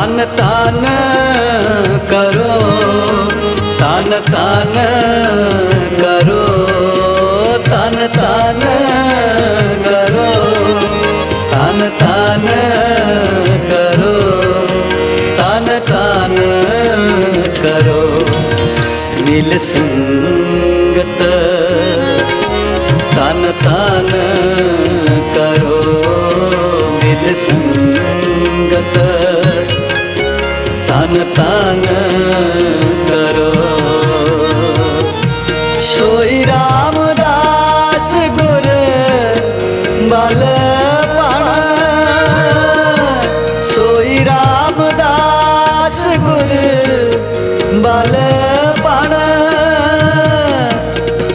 तान तान करो, तान तान करो, तान तान करो, तान तान करो, तान तान करो। नील संगत तान तान करो, नील संगत तान तान करो। सोई रामदास गुर बल पाना, सोई रामदास गुर बल पाना,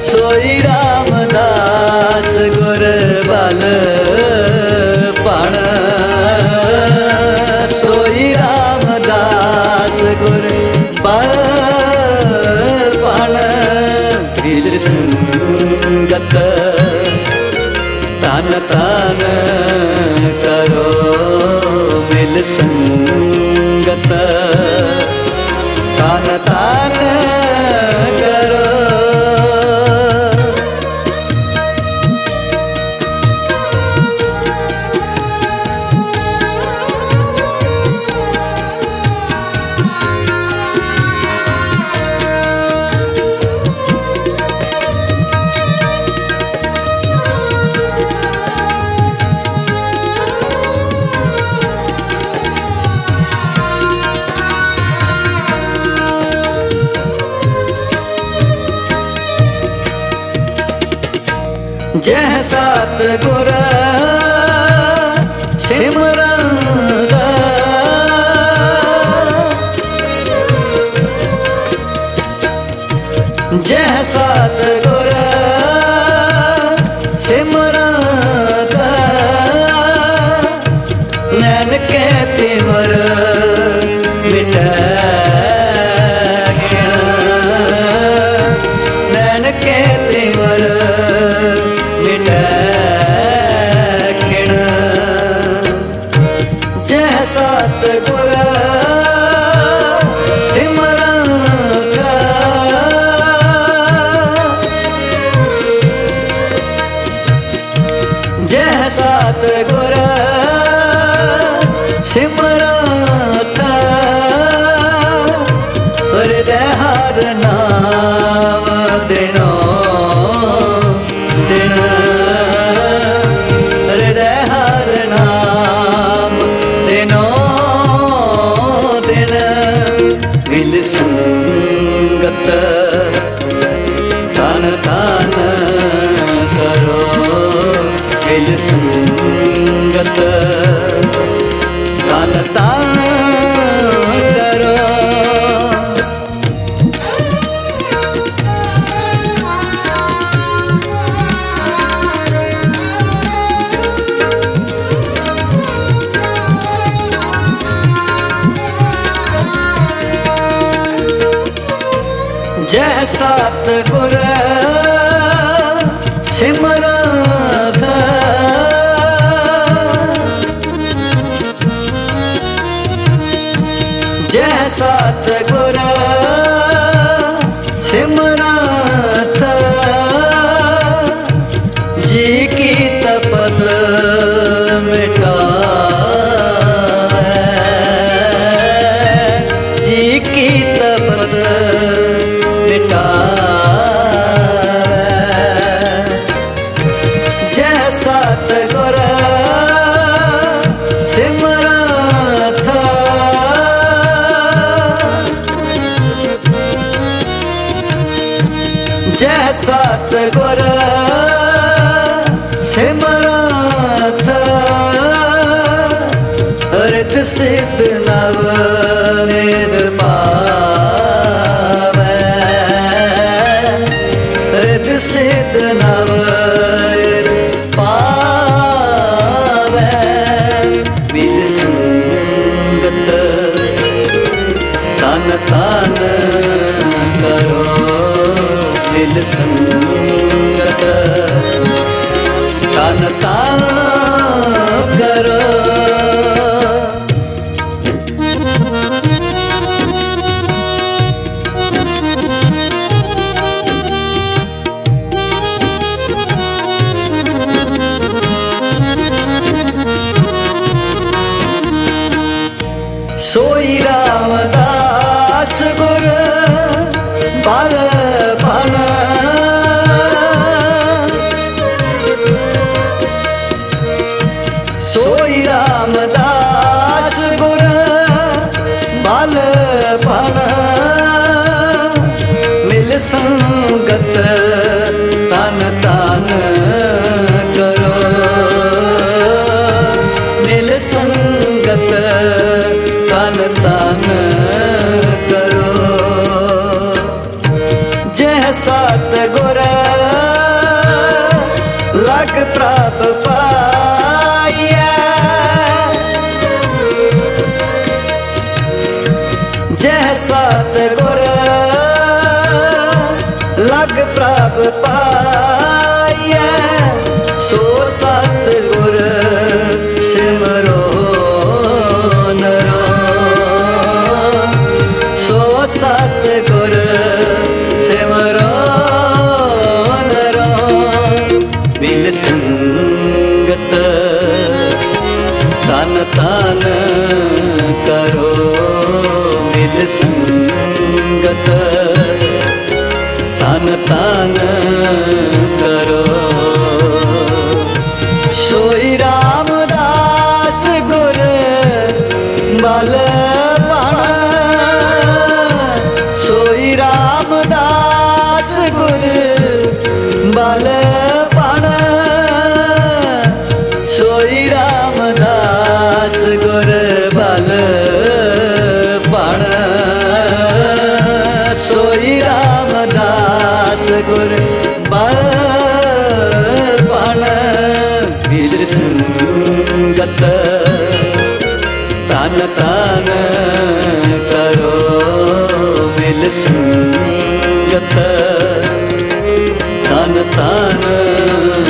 सोई रामदास गुर बल पाना, सोई रामदास गुर बल पाना। दिल संगत तान तान करो, दिल संगत तान तान करो। जह सात गुर सिमरन दा, जह सात गुर सिमरन दा, नैन के तिमर मिटा, नैन के तिमर सतगुर सिमरन का, जय सतगुर सिमरन का, हृदय हर नाम देना देना, हृदय हर नाम देना। मिल संगत तान तान करो, मिल संगत तान तान करो। जय सतगुर सिमरन दा, जय सतगुर सिमरन दा, जी की तपत मिटा है, जी की तपत मिटा। जय सतगुर सिमरन दा, जय सतगुर सिमरन दा, रित सिद्ध नव निध पावै, सिद्ध नव पावै। मिल संगत तान तान करो, मिल संगत तान तान करो। सोई रामदास गुर बालपन मिल संगत तन तन करो मिल संगत तन तन करो जह सात गुर लग प्राप पाया जह सात गुर लग प्राप पाया सो सात गुर सिमरो नरो सो सात गुर सिमरो नरो मिल संगत तन तन करो मिल संगत तन तन करो सोई रामदास गुर बालपन सोई रामदास गुर बालपन सोई रामदास गुर बालपन सोई रामदास गुर बालपन मिल संगत तन तन करो मिल संगत तन तन